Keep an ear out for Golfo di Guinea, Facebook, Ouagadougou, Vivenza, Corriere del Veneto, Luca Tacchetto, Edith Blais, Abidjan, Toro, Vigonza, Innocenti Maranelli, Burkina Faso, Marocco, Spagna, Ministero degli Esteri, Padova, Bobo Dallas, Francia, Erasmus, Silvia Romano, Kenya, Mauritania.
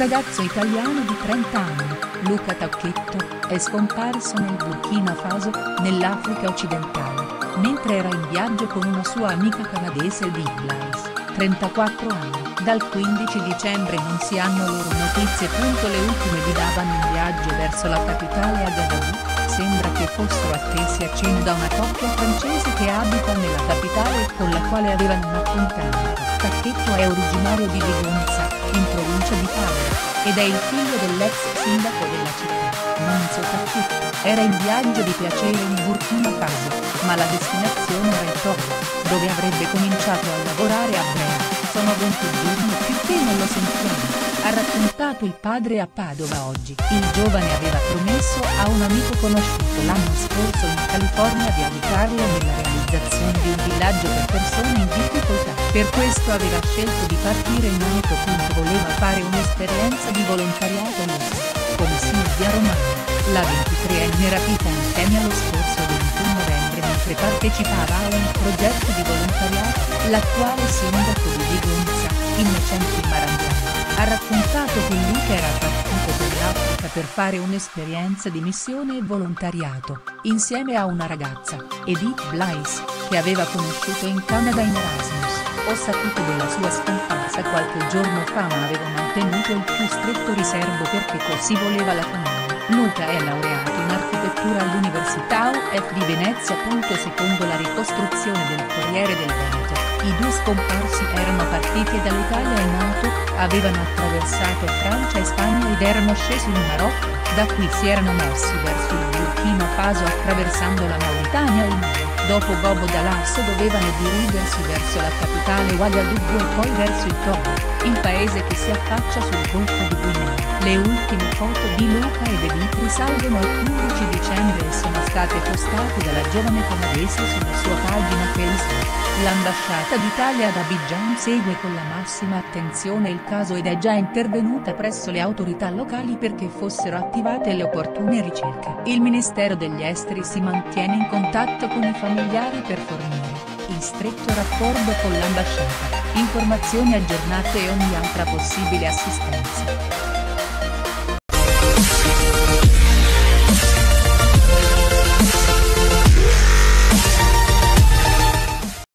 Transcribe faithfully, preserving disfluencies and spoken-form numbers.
ragazzo italiano di trenta anni, Luca Tacchetto, è scomparso nel Burkina Faso, nell'Africa occidentale, mentre era in viaggio con una sua amica canadese Edith Blais, trentaquattro anni. Dal quindici dicembre non si hanno loro notizie. Le ultime li davano in viaggio verso la capitale Ouagadougou. Sembra che fossero attesi a cena da una coppia francese che abita nella capitale e con la quale avevano un appuntamento. Tacchetto è originario di Vigonza, in provincia di Padova, ed è il figlio dell'ex sindaco della città, Nunzio Tacchetto. Era in viaggio di piacere in Burkina Faso, ma la destinazione era il Toro, dove avrebbe cominciato a lavorare a breve. Sono venti giorni più che non lo sentiamo, ha raccontato il padre a Padova Oggi. Il giovane aveva promesso a un amico conosciuto l'anno scorso in California di aiutarlo nella realizzazione di un villaggio per persone in difficoltà. Per questo aveva scelto di partire in Marocco, quindi voleva fare un'esperienza di volontariato locale, come Silvia Romano, la ventitreenne rapita in Kenya lo scorso ventuno novembre mentre partecipava a un progetto di volontariato. L'attuale sindaco di Vivenza, Innocenti Maranelli, ha raccontato che Luca era partito per l'Africa per fare un'esperienza di missione e volontariato, insieme a una ragazza, Edith Blais, che aveva conosciuto in Canada in Erasmus. Ho saputo della sua scomparsa qualche giorno fa, ma avevo mantenuto il più stretto riservo perché così voleva la famiglia. Luca è laureato in architettura all'Università U F di Venezia. Secondo la ricostruzione del Corriere del Veneto, i due scomparsi erano partiti dall'Italia in auto, avevano attraversato Francia e Spagna ed erano scesi in Marocco, da qui si erano mossi verso il Burkina Faso attraversando la Mauritania e il Mali. Dopo Bobo Dallas dovevano dirigersi verso la capitale Ouagadougou e poi verso il Toro, il paese che si affaccia sul Golfo di Guinea. Le ultime foto di Luca ed Edith risalgono al quindici dicembre e sono state postate dalla giovane canadese sulla sua pagina Facebook. L'ambasciata d'Italia ad Abidjan segue con la massima attenzione il caso ed è già intervenuta presso le autorità locali perché fossero attivate le opportune ricerche. Il Ministero degli Esteri si mantiene in contatto con i familiari per fornire, in stretto raccordo con l'ambasciata, informazioni aggiornate e ogni altra possibile assistenza.